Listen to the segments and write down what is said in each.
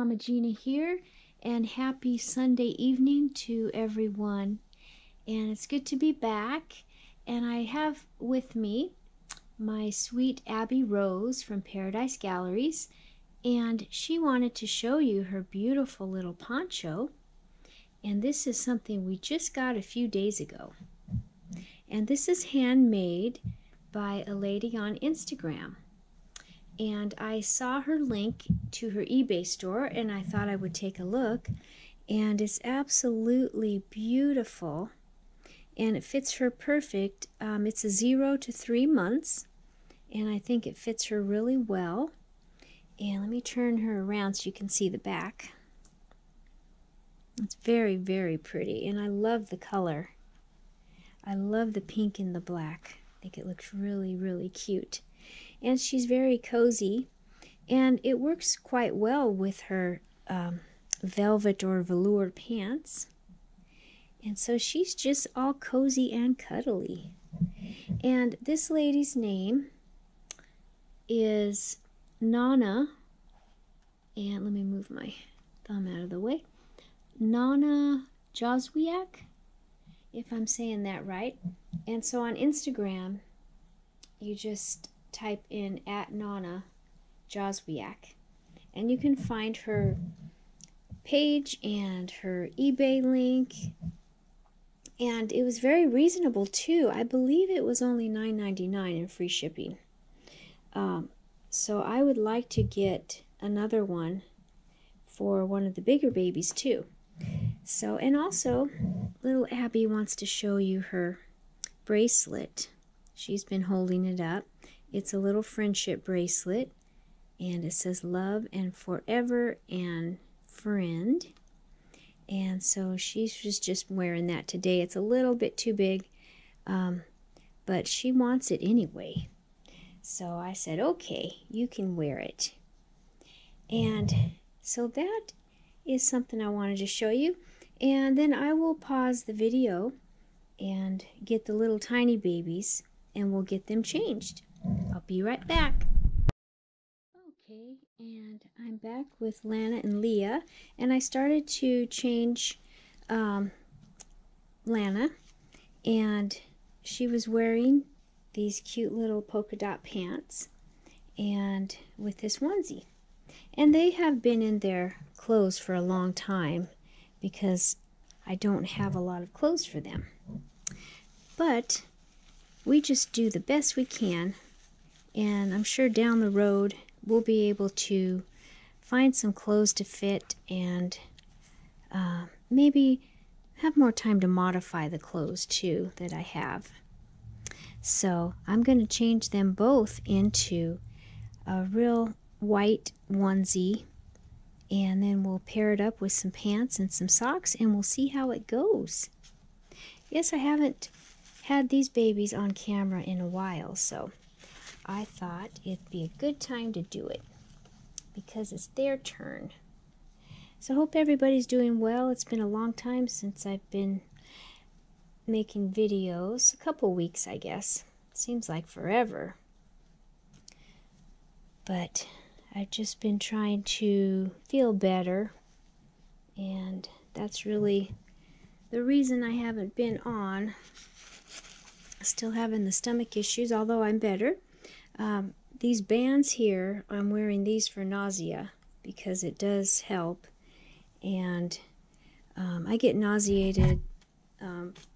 Mama Gina here, and happy Sunday evening to everyone. And it's good to be back, and I have with me my sweet Abbey Rose from Paradise Galleries, and she wanted to show you her beautiful little poncho. And this is something we just got a few days ago, and this is handmade by a lady on Instagram. And I saw her link to her eBay store, and I thought I would take a look. And it's absolutely beautiful, and it fits her perfect. It's a 0 to 3 months, and I think it fits her really well. And let me turn her around so you can see the back. It's very, very pretty, and I love the color. I love the pink and the black. I think it looks really, really cute. And she's very cozy, and it works quite well with her velvet or velour pants. And so she's just all cozy and cuddly. And this lady's name is Nonna, and let me move my thumb out of the way, Nonna Jozwiak, if I'm saying that right. And so on Instagram, you just type in at Nonna Jozwiak, and you can find her page and her eBay link. And it was very reasonable too. I believe it was only $9.99 in free shipping. So I would like to get another one for one of the bigger babies too. So, and also little Abbey wants to show you her bracelet. She's been holding it up. It's a little friendship bracelet, and it says love and forever and friend. And so she's just wearing that today. It's a little bit too big, but she wants it anyway. So I said, okay, you can wear it. And so that is something I wanted to show you. And then I will pause the video and get the little tiny babies, and we'll get them changed. I'll be right back. Okay, and I'm back with Lana and Leah, and I started to change Lana, and she was wearing these cute little polka dot pants and with this onesie. And they have been in their clothes for a long time because I don't have a lot of clothes for them. But we just do the best we can, and I'm sure down the road we'll be able to find some clothes to fit, and maybe have more time to modify the clothes too that I have. So I'm going to change them both into a real white onesie, and then we'll pair it up with some pants and some socks, and we'll see how it goes. Yes, I haven't had these babies on camera in a while, so I thought it'd be a good time to do it because it's their turn. So I hope everybody's doing well. It's been a long time since I've been making videos, a couple weeks I guess. Seems like forever. But I've just been trying to feel better, and that's really the reason I haven't been on. Still having the stomach issues, although I'm better. These bands here, I'm wearing these for nausea because it does help. And I get nauseated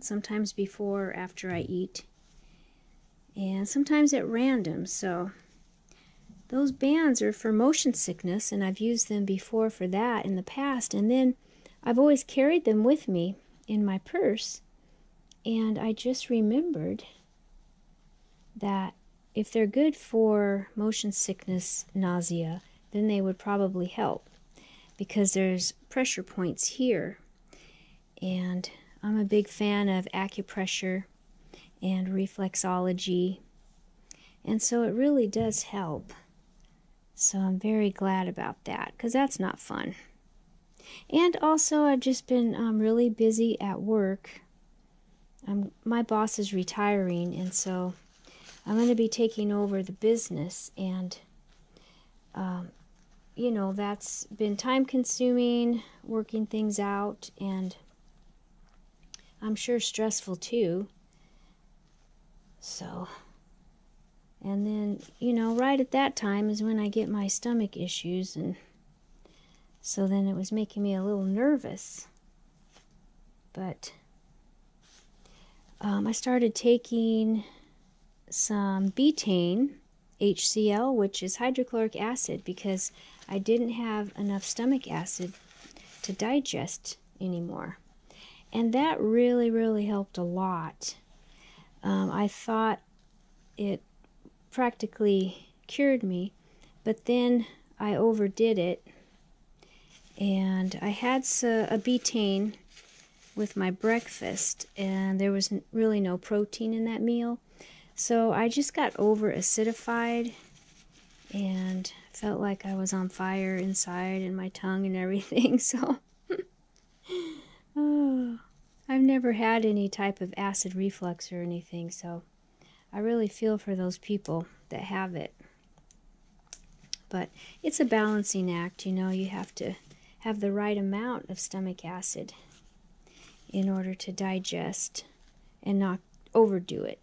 sometimes before or after I eat, and sometimes at random. So those bands are for motion sickness, and I've used them before for that in the past. And then I've always carried them with me in my purse. And I just remembered that if they're good for motion sickness, nausea, then they would probably help because there's pressure points here. And I'm a big fan of acupressure and reflexology. And so it really does help. So I'm very glad about that because that's not fun. And also I've just been really busy at work. My boss is retiring, and so I'm going to be taking over the business, and you know, that's been time-consuming, working things out, and I'm sure stressful too. So, and then, you know, right at that time is when I get my stomach issues, and so then it was making me a little nervous. But I started taking some betaine, HCl, which is hydrochloric acid, because I didn't have enough stomach acid to digest anymore. And that really, really helped a lot. I thought it practically cured me, but then I overdid it. And I had a betaine with my breakfast, and there was really no protein in that meal. So I just got over acidified and felt like I was on fire inside and my tongue and everything. So oh, I've never had any type of acid reflux or anything, so I really feel for those people that have it. But it's a balancing act, you know. You have to have the right amount of stomach acid in order to digest and not overdo it.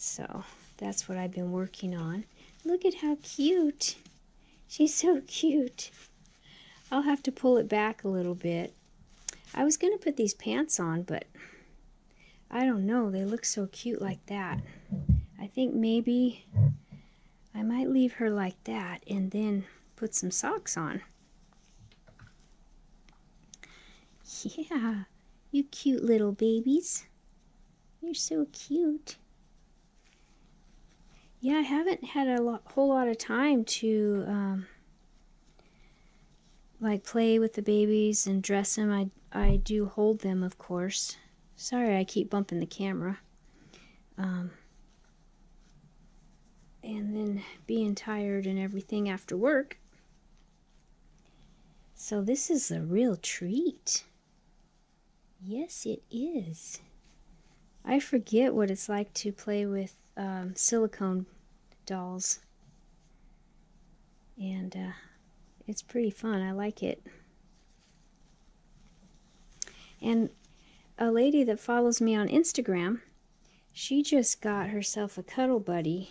So that's what I've been working on. Look at how cute. She's so cute. I'll have to pull it back a little bit. I was going to put these pants on, but I don't know. They look so cute like that. I think maybe I might leave her like that and then put some socks on. Yeah, you cute little babies. You're so cute. Yeah, I haven't had a whole lot of time to like play with the babies and dress them. I do hold them, of course. Sorry, I keep bumping the camera. And then being tired and everything after work. So this is a real treat. Yes, it is. I forget what it's like to play with silicone dolls, and it's pretty fun. I like it. And a lady that follows me on Instagram, she just got herself a cuddle buddy,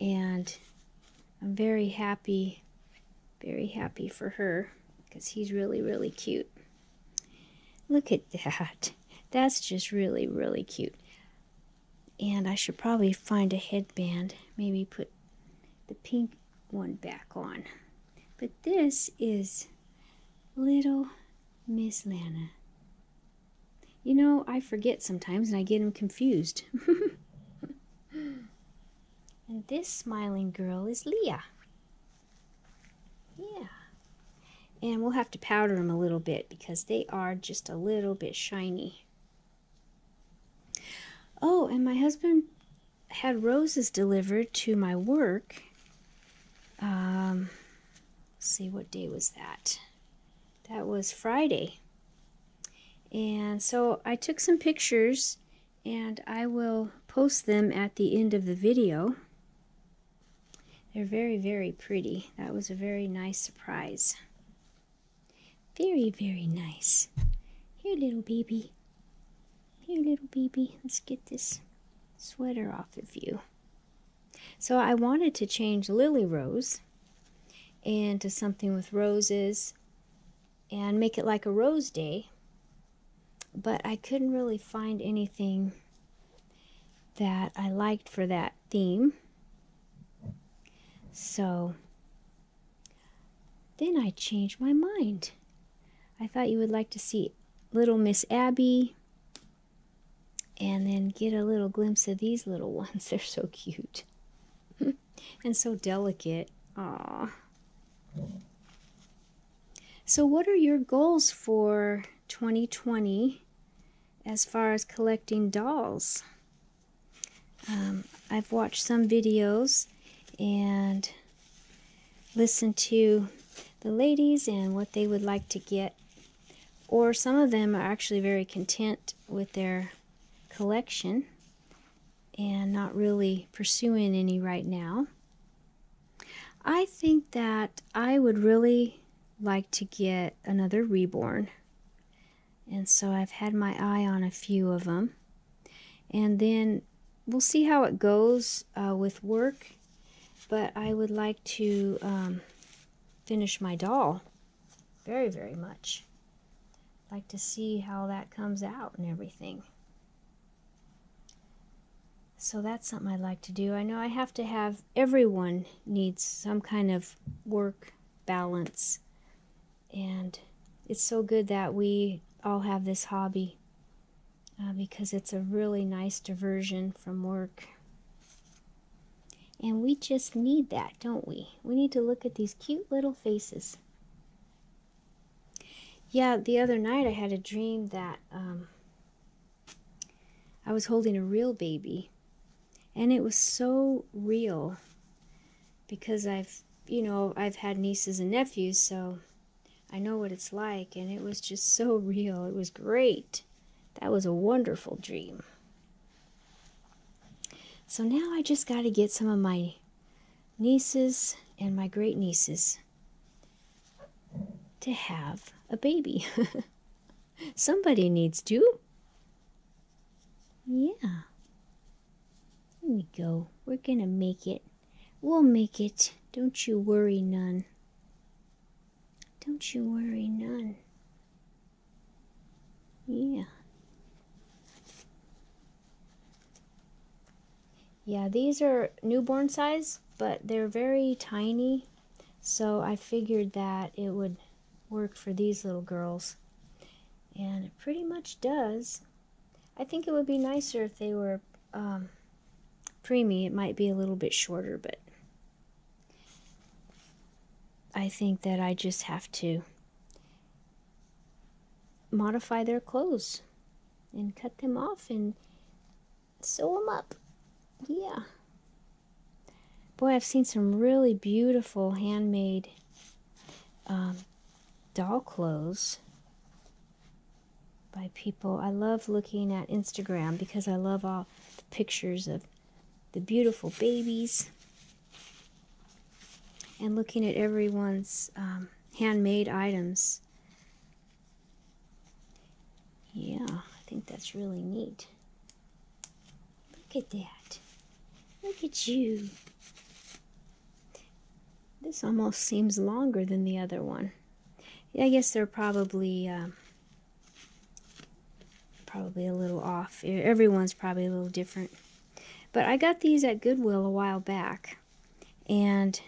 and I'm very happy for her, because he's really, really cute. Look at that. That's just really, really cute. And I should probably find a headband. Maybe put the pink one back on. But this is little Miss Lana. You know, I forget sometimes and I get them confused. And this smiling girl is Leah. Yeah. And we'll have to powder them a little bit because they are just a little bit shiny. Oh, and my husband had roses delivered to my work. Let's see, what day was that? That was Friday. And so I took some pictures, and I will post them at the end of the video. They're very, very pretty. That was a very nice surprise. Very, very nice. Here, little baby. Here, little baby, let's get this sweater off of you. So I wanted to change Lily Rose into something with roses and make it like a rose day, but I couldn't really find anything that I liked for that theme. So then I changed my mind. I thought you would like to see little Miss Abbey, and then get a little glimpse of these little ones. They're so cute. And so delicate. Aww. So what are your goals for 2020 as far as collecting dolls? I've watched some videos and listened to the ladies and what they would like to get. Or some of them are actually very content with their collection and not really pursuing any right now. I think that I would really like to get another reborn. And so I've had my eye on a few of them. And then we'll see how it goes with work. But I would like to finish my doll very, very much. I'd like to see how that comes out and everything. So that's something I'd like to do. I know I have to have, everyone needs some kind of work balance. And it's so good that we all have this hobby because it's a really nice diversion from work. And we just need that, don't we? We need to look at these cute little faces. Yeah, the other night I had a dream that I was holding a real baby. And it was so real because I've had nieces and nephews, so I know what it's like, and it was just so real. It was great. That was a wonderful dream. So now I just got to get some of my nieces and my great nieces to have a baby. Somebody needs to. Yeah. Here we go. We're gonna make it. We'll make it. Don't you worry none. Don't you worry none. Yeah. Yeah, these are newborn size, but they're very tiny. So I figured that it would work for these little girls. And it pretty much does. I think it would be nicer if they were preemie. It might be a little bit shorter, but I think that I just have to modify their clothes and cut them off and sew them up. Yeah. Boy, I've seen some really beautiful handmade doll clothes by people. I love looking at Instagram because I love all the pictures of the beautiful babies and looking at everyone's handmade items. Yeah, I think that's really neat. Look at that. Look at you. This almost seems longer than the other one. Yeah, I guess they're probably a little off. Everyone's probably a little different. But I got these at Goodwill a while back, and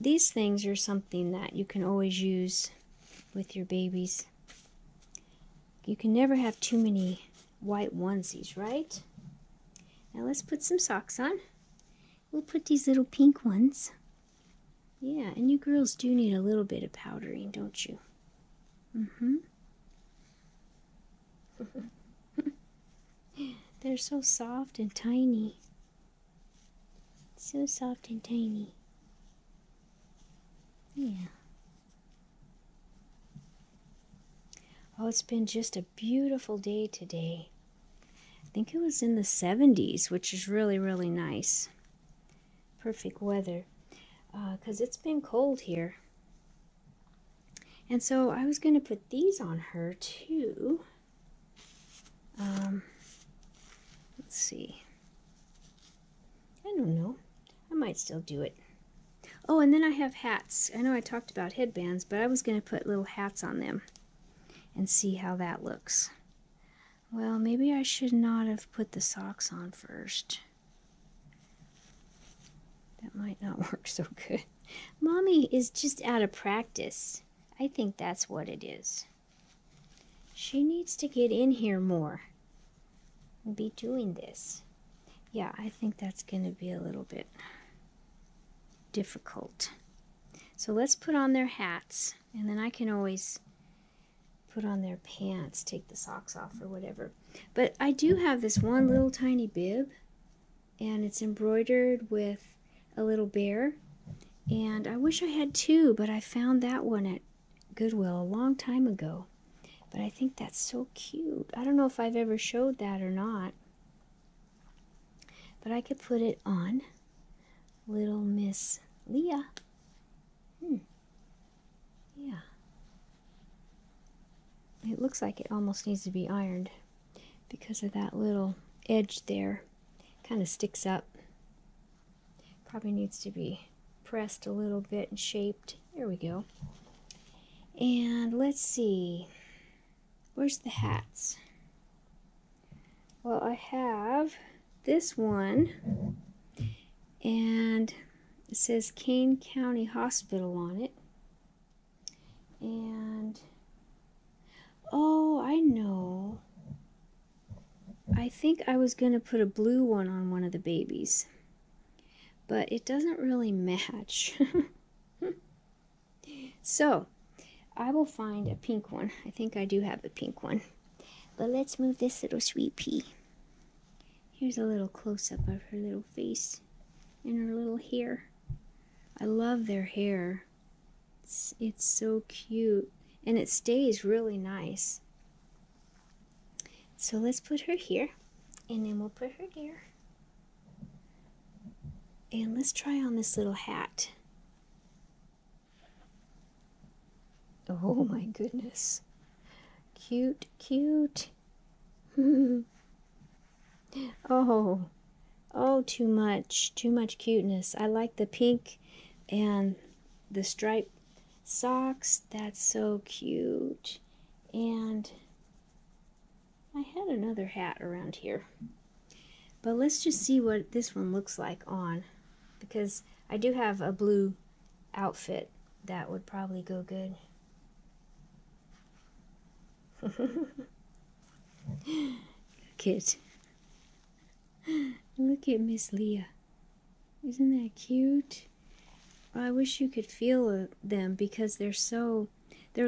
these things are something that you can always use with your babies. You can never have too many white onesies, right? Now let's put some socks on. We'll put these little pink ones. Yeah, and you girls do need a little bit of powdering, don't you? They're so soft and tiny. So soft and tiny. Yeah. Oh, it's been just a beautiful day today. I think it was in the 70s, which is really, really nice. Perfect weather. 'Cause it's been cold here. And so I was going to put these on her too. Let's see. I don't know. I might still do it. Oh, and then I have hats. I know I talked about headbands, but I was going to put little hats on them and see how that looks. Well, maybe I should not have put the socks on first. That might not work so good. Mommy is just out of practice. I think that's what it is. She needs to get in here more and be doing this. Yeah, I think that's going to be a little bit difficult. So let's put on their hats, and then I can always put on their pants, take the socks off or whatever. But I do have this one little tiny bib, and it's embroidered with a little bear, and I wish I had two, but I found that one at Goodwill a long time ago. But I think that's so cute. I don't know if I've ever showed that or not, but I could put it on little Miss Leah. Yeah. It looks like it almost needs to be ironed because of that little edge there. Kind of sticks up. Probably needs to be pressed a little bit and shaped. There we go. And let's see. Where's the hats? Well, I have this one, and it says Kane County Hospital on it. And, oh, I know. I think I was going to put a blue one on one of the babies, but it doesn't really match. So, I will find a pink one. I think I do have a pink one. But let's move this little sweet pea. Here's a little close-up of her little face and her little hair. I love their hair. It's so cute, and it stays really nice. So let's put her here, and then we'll put her there. And let's try on this little hat. Oh my goodness. Cute, cute. Oh, too much cuteness. I like the pink and the striped socks. That's so cute. And I had another hat around here, but let's just see what this one looks like on, because I do have a blue outfit that would probably go good. Look at Miss Leah. Isn't that cute? I wish you could feel them, because they're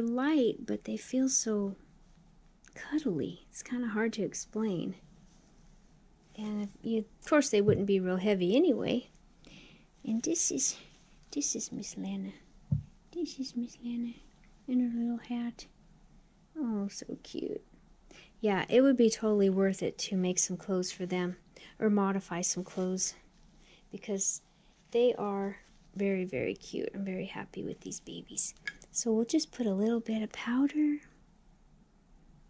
light, but they feel so cuddly. It's kind of hard to explain. And of course they wouldn't be real heavy anyway. And this is Miss Lana. This is Miss Lana in her little hat. Oh, so cute. Yeah, it would be totally worth it to make some clothes for them, or modify some clothes, because they are very, very cute. I'm very happy with these babies. So we'll just put a little bit of powder.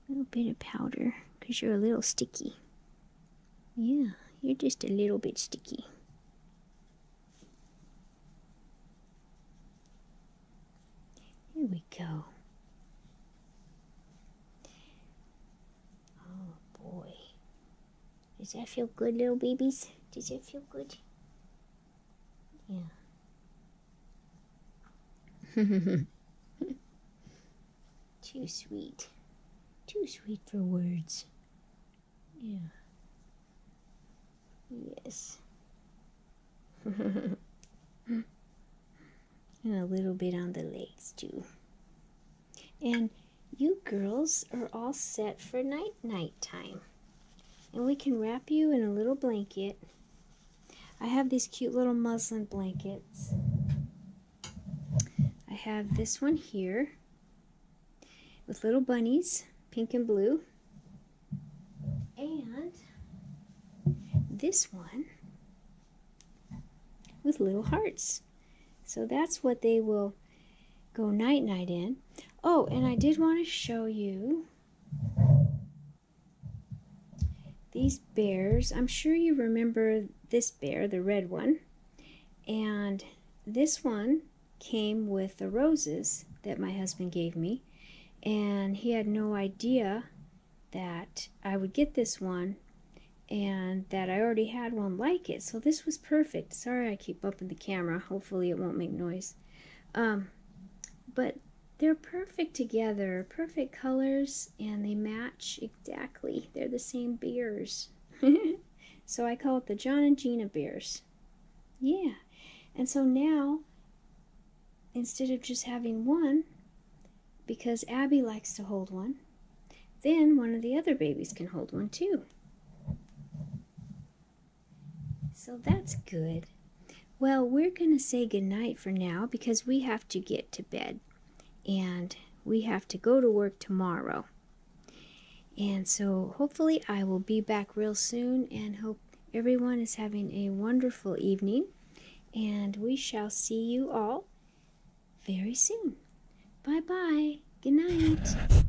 A little bit of powder, because you're a little sticky. Yeah, you're just a little bit sticky. Here we go. Does that feel good, little babies? Does that feel good? Yeah. Too sweet. Too sweet for words. Yeah. Yes. And a little bit on the legs, too. And you girls are all set for night-night time. And we can wrap you in a little blanket. I have these cute little muslin blankets. I have this one here with little bunnies, pink and blue. And this one with little hearts. So that's what they will go night-night in. Oh, and I did want to show you these bears. I'm sure you remember this bear, the red one, and this one came with the roses that my husband gave me, and he had no idea that I would get this one and that I already had one like it, so this was perfect. Sorry I keep bumping the camera, hopefully it won't make noise. But they're perfect together, perfect colors, and they match exactly. They're the same bears. So I call it the John and Gina bears. Yeah. And so now, instead of just having one, because Abby likes to hold one, then one of the other babies can hold one too. So that's good. Well, we're going to say goodnight for now, because we have to get to bed. And we have to go to work tomorrow. And so hopefully I will be back real soon, and hope everyone is having a wonderful evening. and we shall see you all very soon. Bye-bye. Good night.